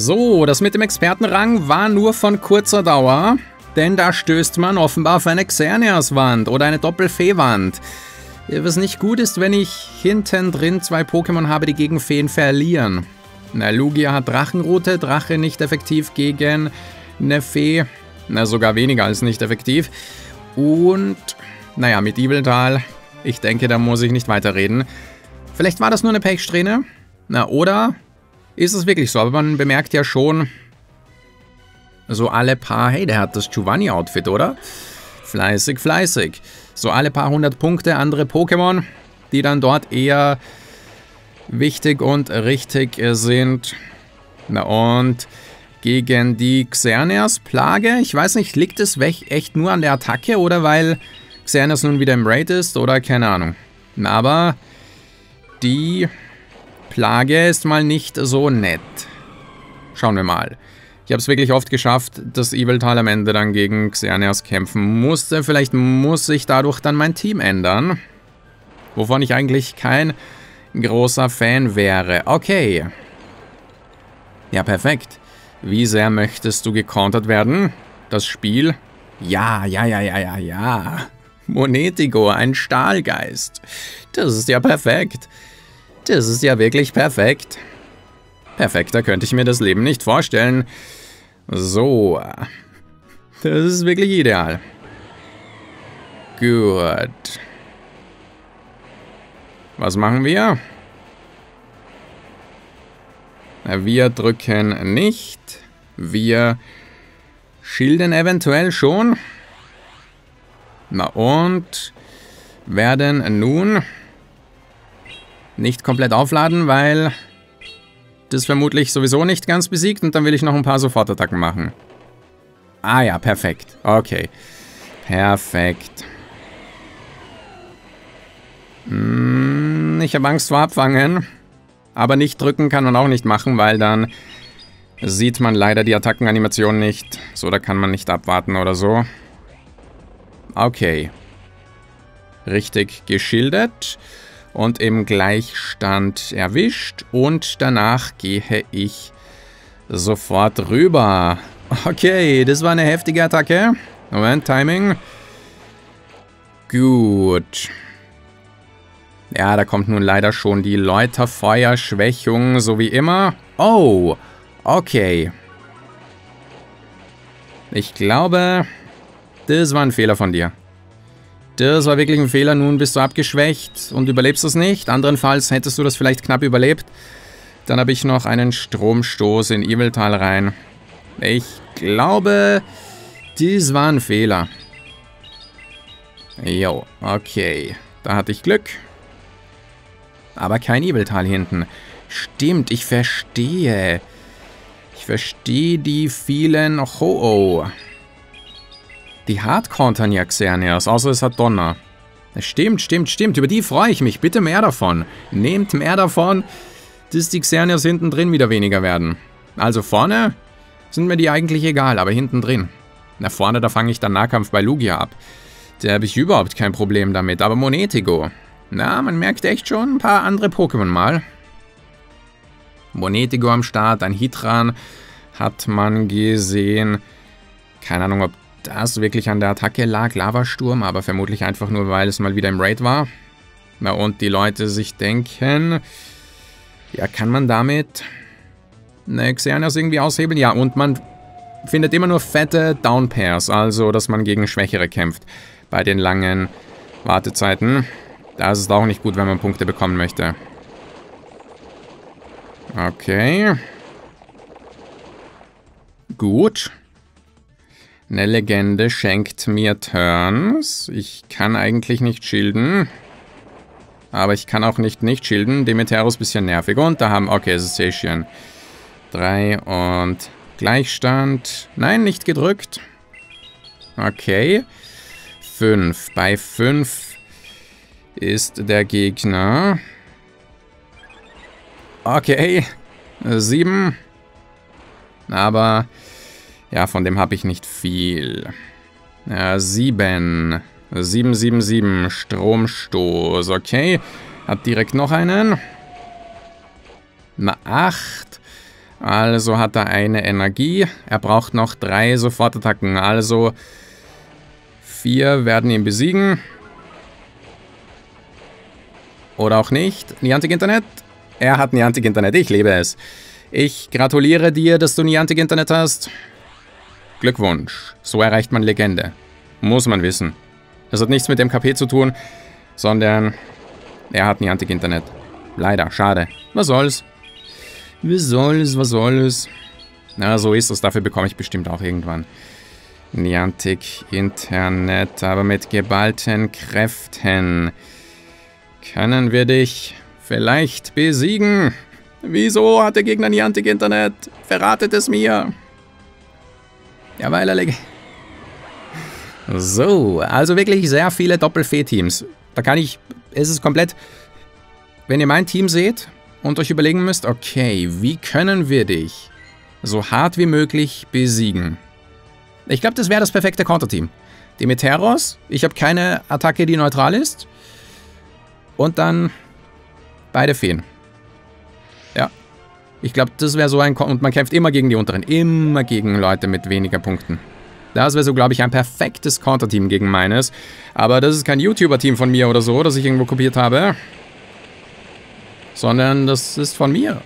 So, das mit dem Expertenrang war nur von kurzer Dauer, denn da stößt man offenbar auf eine Xerneas-Wand oder eine Doppelfee-Wand. Was nicht gut ist, wenn ich hinten drin zwei Pokémon habe, die gegen Feen verlieren. Na, Lugia hat Drachenrute, Drache nicht effektiv gegen eine Fee, na sogar weniger als nicht effektiv. Und, naja, mit Yveltal, ich denke, da muss ich nicht weiterreden. Vielleicht war das nur eine Pechsträhne, na oder ist es wirklich so, aber man bemerkt ja schon so alle paar, hey, der hat das Giovanni-Outfit, oder? Fleißig, fleißig. So alle paar 100 Punkte, andere Pokémon, die dann dort eher wichtig und richtig sind. Na und gegen die Xerneas-Plage, ich weiß nicht, liegt es echt nur an der Attacke oder weil Xerneas nun wieder im Raid ist oder keine Ahnung. Aber die Plage ist mal nicht so nett. Schauen wir mal. Ich habe es wirklich oft geschafft, dass Yveltal am Ende dann gegen Xerneas kämpfen musste. Vielleicht muss sich dadurch dann mein Team ändern, wovon ich eigentlich kein großer Fan wäre. Okay. Ja, perfekt. Wie sehr möchtest du gekontert werden? Das Spiel? Ja. Monetigo, ein Stahlgeist. Das ist ja perfekt. Das ist ja wirklich perfekt. Perfekter könnte ich mir das Leben nicht vorstellen. So. Das ist wirklich ideal. Gut. Was machen wir? Wir drücken nicht. Wir schilden eventuell schon. Na und werden nun nicht komplett aufladen, weil das vermutlich sowieso nicht ganz besiegt und dann will ich noch ein paar Sofortattacken machen. Ah ja, perfekt. Okay. Perfekt. Ich habe Angst vor Abfangen, aber nicht drücken kann man auch nicht machen, weil dann sieht man leider die Attackenanimation nicht. So, da kann man nicht abwarten oder so. Okay. Richtig geschildert und im Gleichstand erwischt und danach gehe ich sofort rüber. Okay, das war eine heftige Attacke. Moment, Timing. Gut. Ja, da kommt nun leider schon die Läuterfeuerschwächung, so wie immer. Oh, okay. Ich glaube, das war ein Fehler von dir. Das war wirklich ein Fehler, nun bist du abgeschwächt und überlebst es nicht. Anderenfalls hättest du das vielleicht knapp überlebt. Dann habe ich noch einen Stromstoß in Yveltal rein. Ich glaube, das war ein Fehler. Jo, okay. Da hatte ich Glück. Aber kein Yveltal hinten. Stimmt, ich verstehe. Ich verstehe die vielen Ho-Oh. Die hardcountern ja Xerneas, außer es hat Donner. Stimmt. Über die freue ich mich. Bitte mehr davon. Nehmt mehr davon, dass die Xerneas hinten drin wieder weniger werden. Also vorne sind mir die eigentlich egal, aber hinten drin. Na vorne, da fange ich dann Nahkampf bei Lugia ab. Da habe ich überhaupt kein Problem damit. Aber Monetigo. Na, man merkt echt schon ein paar andere Pokémon mal. Monetigo am Start, ein Hitran hat man gesehen. Keine Ahnung, ob das wirklich an der Attacke lag, Lavasturm, aber vermutlich einfach nur, weil es mal wieder im Raid war. Na und die Leute sich denken, ja, kann man damit eine Xerneas irgendwie aushebeln? Ja, und man findet immer nur fette Downpairs, also dass man gegen Schwächere kämpft bei den langen Wartezeiten. Das ist auch nicht gut, wenn man Punkte bekommen möchte. Okay. Gut. Eine Legende schenkt mir Turns. Ich kann eigentlich nicht schilden. Aber ich kann auch nicht schilden. Demeteros ist ein bisschen nervig. Und da haben... Okay, es ist Seishien. 3 und Gleichstand. Nein, nicht gedrückt. Okay. 5. Bei 5... ist der Gegner. Okay. 7. Aber ja, von dem habe ich nicht viel. 7. 7. Stromstoß. Okay. Hat direkt noch einen. Na, 8. Also hat er eine Energie. Er braucht noch 3 Sofortattacken. Also 4 werden ihn besiegen. Oder auch nicht. Niantic Internet. Er hat Niantic Internet. Ich liebe es. Ich gratuliere dir, dass du Niantic Internet hast. Glückwunsch. So erreicht man Legende. Muss man wissen. Das hat nichts mit dem KP zu tun, sondern er hat Niantic Internet. Leider. Schade. Was soll's? Was soll's? Was soll's? Na, so ist es. Dafür bekomme ich bestimmt auch irgendwann Niantic Internet. Aber mit geballten Kräften können wir dich vielleicht besiegen. Wieso hat der Gegner Niantic Internet? Verratet es mir. Ja, weil er Legende. So, also wirklich sehr viele Doppel-Fee-Teams. Da kann ich, es ist komplett, wenn ihr mein Team seht und euch überlegen müsst, okay, wie können wir dich so hart wie möglich besiegen? Ich glaube, das wäre das perfekte Counter-Team. Demeteros, ich habe keine Attacke, die neutral ist. Und dann beide Feen. Ja, ich glaube, das wäre so ein, und man kämpft immer gegen die unteren, immer gegen Leute mit weniger Punkten. Das wäre so, glaube ich, ein perfektes Counter-Team gegen meines. Aber das ist kein YouTuber-Team von mir oder so, das ich irgendwo kopiert habe. Sondern das ist von mir.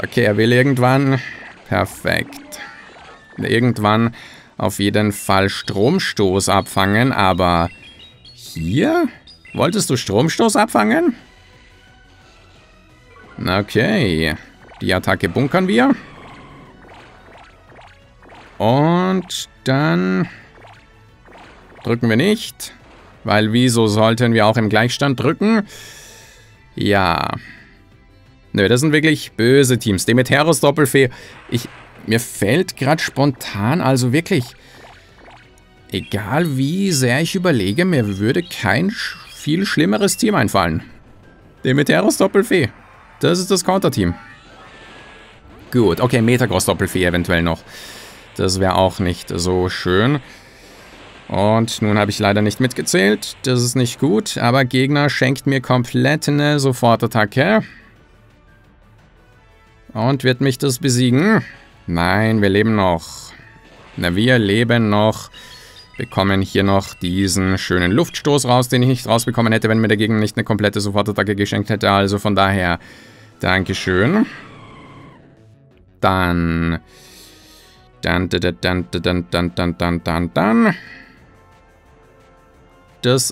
Okay, er will irgendwann... Perfekt. Irgendwann auf jeden Fall Stromstoß abfangen, aber... Hier? Wolltest du Stromstoß abfangen? Okay. Die Attacke bunkern wir. Und dann drücken wir nicht, weil wieso sollten wir auch im Gleichstand drücken? Ja. Nö, das sind wirklich böse Teams. Demeteros Doppelfee. Mir fällt gerade spontan, also wirklich, egal wie sehr ich überlege, mir würde kein viel schlimmeres Team einfallen. Demeteros Doppelfee. Das ist das Counter-Team. Gut, okay, Metagross Doppelfee eventuell noch. Das wäre auch nicht so schön. Und nun habe ich leider nicht mitgezählt. Das ist nicht gut. Aber Gegner schenkt mir komplett eine Sofortattacke. Und wird mich das besiegen? Nein, wir leben noch. Na, wir leben noch. Bekommen hier noch diesen schönen Luftstoß raus, den ich nicht rausbekommen hätte, wenn mir der Gegner nicht eine komplette Sofortattacke geschenkt hätte. Also von daher, Dankeschön. Dann. Das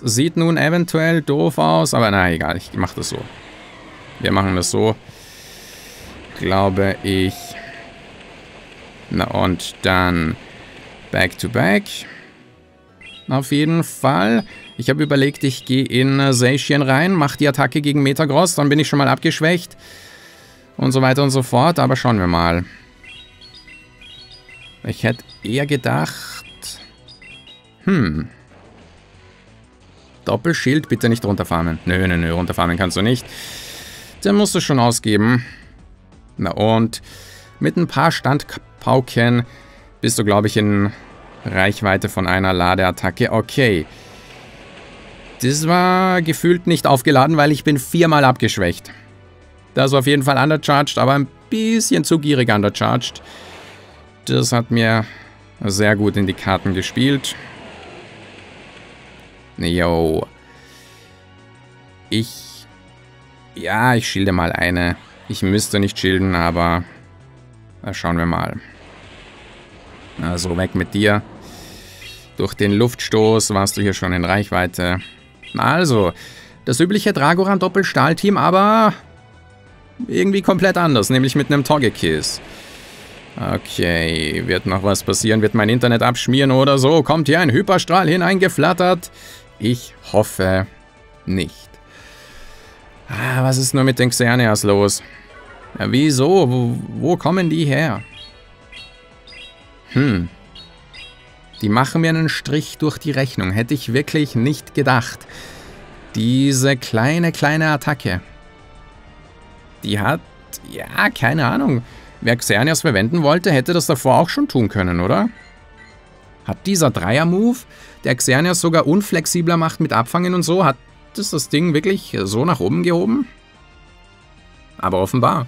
sieht nun eventuell doof aus, aber na egal, ich mache das so. Wir machen das so, glaube ich. Na und dann back to back. Auf jeden Fall. Ich habe überlegt, ich gehe in Seishien rein, mache die Attacke gegen Metagross, dann bin ich schon mal abgeschwächt und so weiter und so fort, aber schauen wir mal. Ich hätte eher gedacht... Doppelschild bitte nicht runterfarmen. Nö, runterfarmen kannst du nicht. Dann musst du schon ausgeben. Na und mit ein paar Standpauken bist du, glaube ich, in Reichweite von einer Ladeattacke. Okay. Das war gefühlt nicht aufgeladen, weil ich bin 4-mal abgeschwächt. Das war auf jeden Fall undercharged, aber ein bisschen zu gierig undercharged. Das hat mir sehr gut in die Karten gespielt. Jo. Ja, ich schilde mal eine. Ich müsste nicht schilden, aber... schauen wir mal. Also weg mit dir. Durch den Luftstoß warst du hier schon in Reichweite. Also, das übliche Dragoran-Doppelstahl-Team, aber... irgendwie komplett anders, nämlich mit einem Togekiss. Okay, wird noch was passieren? Wird mein Internet abschmieren oder so? Kommt hier ein Hyperstrahl hineingeflattert? Ich hoffe nicht. Was ist nur mit den Xerneas los? Ja, wieso? Wo kommen die her? Die machen mir einen Strich durch die Rechnung. Hätte ich wirklich nicht gedacht. Diese kleine Attacke. Die hat... ja, keine Ahnung... Wer Xerneas verwenden wollte, hätte das davor auch schon tun können, oder? Hat dieser Dreier-Move, der Xerneas sogar unflexibler macht mit Abfangen und so, hat das Ding wirklich so nach oben gehoben? Aber offenbar.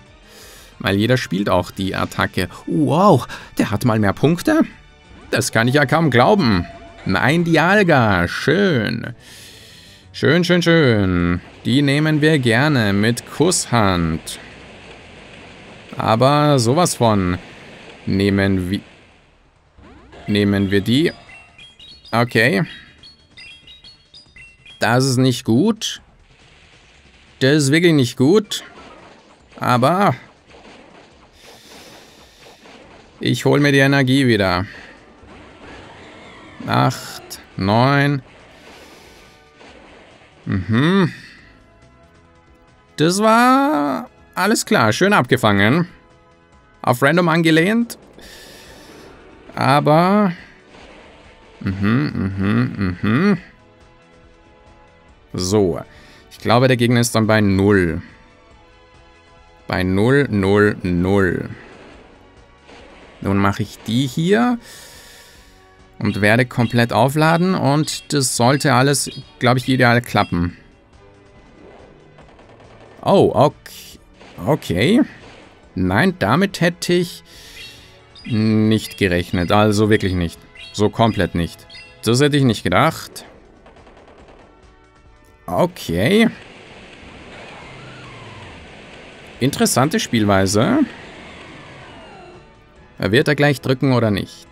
weil jeder spielt auch die Attacke. Wow, der hat mal mehr Punkte? Das kann ich ja kaum glauben. Nein, Dialga, schön. Schön, schön, schön. Die nehmen wir gerne mit Kusshand. Aber sowas von nehmen wir die. Okay. Das ist nicht gut. Das ist wirklich nicht gut. Aber ich hole mir die Energie wieder. 8, 9. Mhm. Das war alles klar. Schön abgefangen. Auf Random angelehnt. Aber so. Ich glaube, der Gegner ist dann bei 0. Bei 0, 0, 0. Nun mache ich die hier und werde komplett aufladen und das sollte alles, glaube ich, ideal klappen. Oh, okay. Okay. Nein, damit hätte ich nicht gerechnet. Also wirklich nicht. So komplett nicht. Das hätte ich nicht gedacht. Okay. Interessante Spielweise. Wird er gleich drücken oder nicht?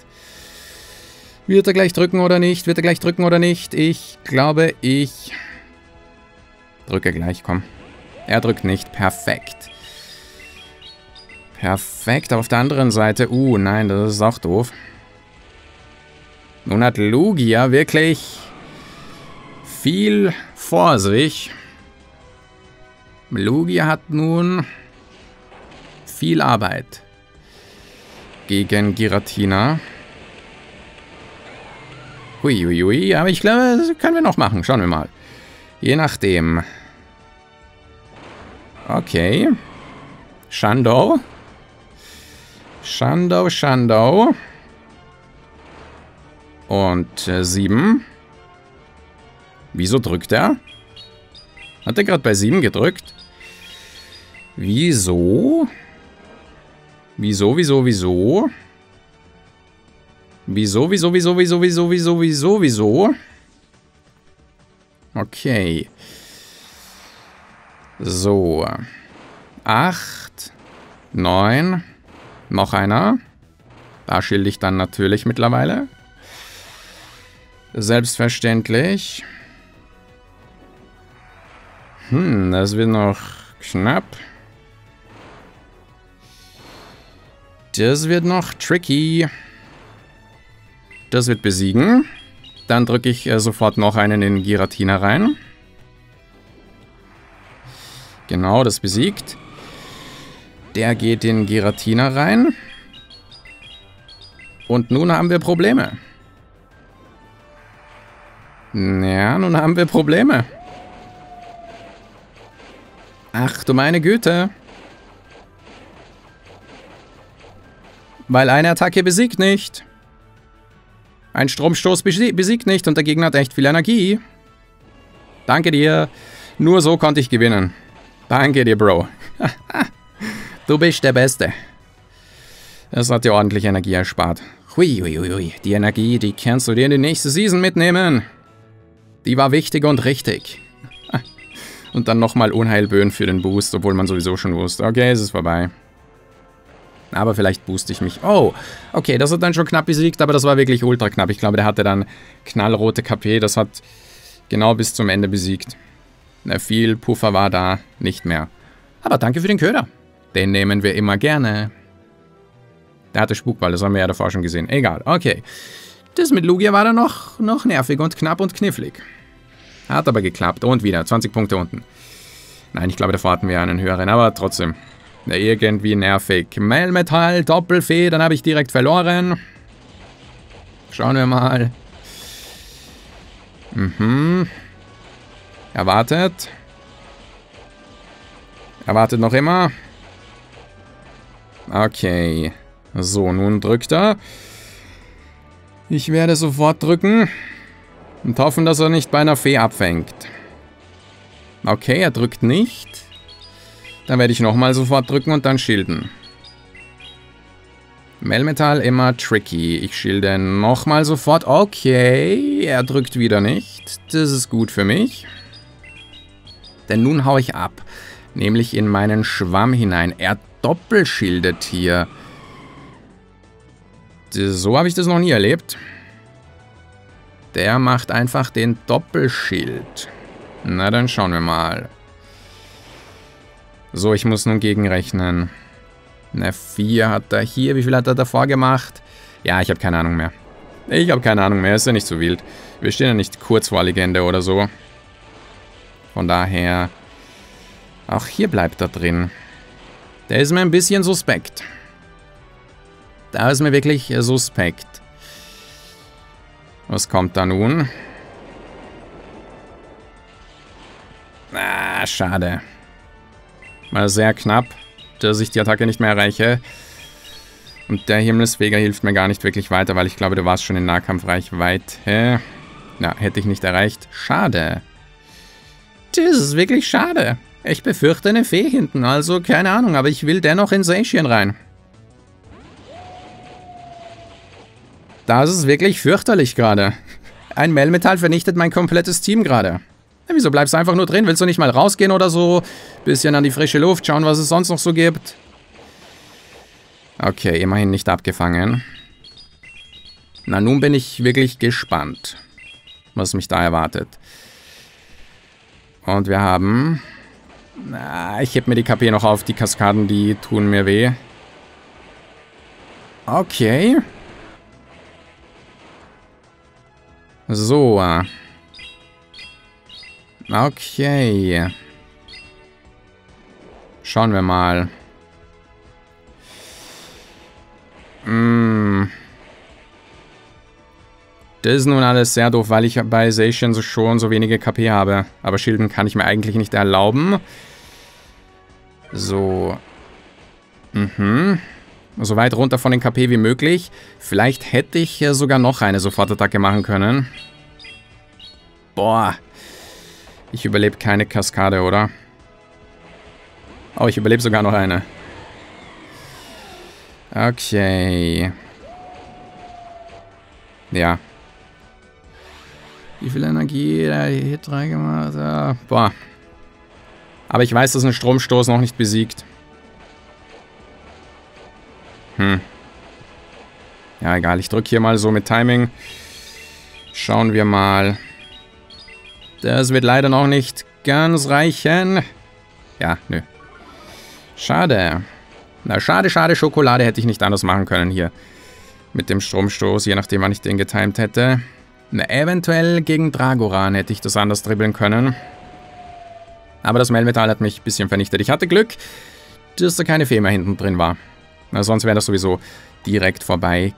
Wird er gleich drücken oder nicht? Wird er gleich drücken oder nicht? Ich glaube, ich drücke gleich, komm. Er drückt nicht. Perfekt. Perfekt, aber auf der anderen Seite... nein, das ist auch doof. Nun hat Lugia wirklich viel vor sich. Lugia hat nun viel Arbeit gegen Giratina. Huiuiui, aber ich glaube, das können wir noch machen. Schauen wir mal. Je nachdem. Okay. Shandau. Shandau, Shandau. Und 7. Wieso drückt er? Hat er gerade bei 7 gedrückt? Wieso? Wieso, wieso, wieso? Wieso, wieso, wieso, wieso, wieso, wieso, wieso, wieso? Okay. So. 8, 9. Noch einer. Da schilde ich dann natürlich mittlerweile. Selbstverständlich. Hm, das wird noch knapp. Das wird noch tricky. Das wird besiegen. Dann drücke ich sofort noch einen in Giratina rein. Genau, das besiegt. Der geht in Giratina rein. Und nun haben wir Probleme. Ja, nun haben wir Probleme. Ach du meine Güte. Weil eine Attacke besiegt nicht. Ein Stromstoß besiegt nicht und der Gegner hat echt viel Energie. Danke dir. Nur so konnte ich gewinnen. Danke dir, Bro. Du bist der Beste. Das hat dir ordentlich Energie erspart. Huiuiui, die Energie, die kannst du dir in die nächste Season mitnehmen. Die war wichtig und richtig. Und dann nochmal Unheilböen für den Boost, obwohl man sowieso schon wusste. Okay, es ist vorbei. Aber vielleicht booste ich mich. Oh, okay, das hat dann schon knapp besiegt, aber das war wirklich ultra knapp. Ich glaube, der hatte dann knallrote KP. Das hat genau bis zum Ende besiegt. Na, viel Puffer war da nicht mehr. Aber danke für den Köder. Den nehmen wir immer gerne. Der hatte Spukball, das haben wir ja davor schon gesehen. Egal, okay. Das mit Lugia war dann noch nervig und knapp und knifflig. Hat aber geklappt. Und wieder, 20 Punkte unten. Nein, ich glaube, davor hatten wir einen höheren, aber trotzdem. Ja, irgendwie nervig. Melmetal, Doppelfee, dann habe ich direkt verloren. Schauen wir mal. Mhm. Erwartet. Erwartet noch immer. Okay. So, nun drückt er. Ich werde sofort drücken. Und hoffen, dass er nicht bei einer Fee abfängt. Okay, er drückt nicht. Dann werde ich nochmal sofort drücken und dann schilden. Melmetal immer tricky. Ich schilde nochmal sofort. Okay, er drückt wieder nicht. Das ist gut für mich. Denn nun haue ich ab. Nämlich in meinen Schwamm hinein. Er doppelschildet hier. So habe ich das noch nie erlebt. Der macht einfach den Doppelschild. Na, dann schauen wir mal. So, ich muss nun gegenrechnen. Eine 4 hat er hier. Wie viel hat er davor gemacht? Ja, ich habe keine Ahnung mehr. Ich habe keine Ahnung mehr. Ist ja nicht so wild. Wir stehen ja nicht kurz vor Legende oder so. Von daher... Auch hier bleibt er drin. Der ist mir ein bisschen suspekt. Da ist mir wirklich suspekt. Was kommt da nun? Ah, schade. Mal sehr knapp, dass ich die Attacke nicht mehr erreiche. Und der Himmelsfeger hilft mir gar nicht wirklich weiter, weil ich glaube, du warst schon in Nahkampfreichweite. Na, hätte ich nicht erreicht. Schade. Das ist wirklich schade. Ich befürchte eine Fee hinten, also keine Ahnung, aber ich will dennoch in Seishien rein. Das ist wirklich fürchterlich gerade. Ein Melmetal vernichtet mein komplettes Team gerade. Ja, wieso bleibst du einfach nur drin? Willst du nicht mal rausgehen oder so? Bisschen an die frische Luft, schauen, was es sonst noch so gibt. Okay, immerhin nicht abgefangen. Na, nun bin ich wirklich gespannt, was mich da erwartet. Und wir haben... Na, ich heb mir die KP noch auf. Die Kaskaden, die tun mir weh. Okay. So. Okay. Schauen wir mal. Das ist nun alles sehr doof, weil ich bei Seishien schon so wenige KP habe. Aber schilden kann ich mir eigentlich nicht erlauben. So. So weit runter von den KP wie möglich. Vielleicht hätte ich sogar noch eine Sofortattacke machen können. Boah. Ich überlebe keine Kaskade, oder? Oh, ich überlebe sogar noch eine. Okay. Ja. Wie viel Energie der Hit reingemacht hat. Boah. Aber ich weiß, dass ein Stromstoß noch nicht besiegt. Ja, egal. Ich drücke hier mal so mit Timing. Schauen wir mal. Das wird leider noch nicht ganz reichen. Ja, nö. Schade. Na, schade, schade. Schokolade hätte ich nicht anders machen können hier. Mit dem Stromstoß, je nachdem, wann ich den getimed hätte. Na, eventuell gegen Dragoran hätte ich das anders dribbeln können. Aber das Melmetal hat mich ein bisschen vernichtet. Ich hatte Glück, dass da keine Fee mehr hinten drin war. Na, sonst wäre das sowieso direkt vorbei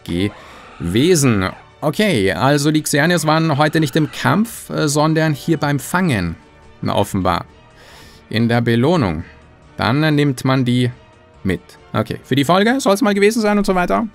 gewesen. Okay, also die Xerneas waren heute nicht im Kampf, sondern hier beim Fangen. Na, offenbar. In der Belohnung. Dann nimmt man die mit. Okay, für die Folge soll es mal gewesen sein und so weiter.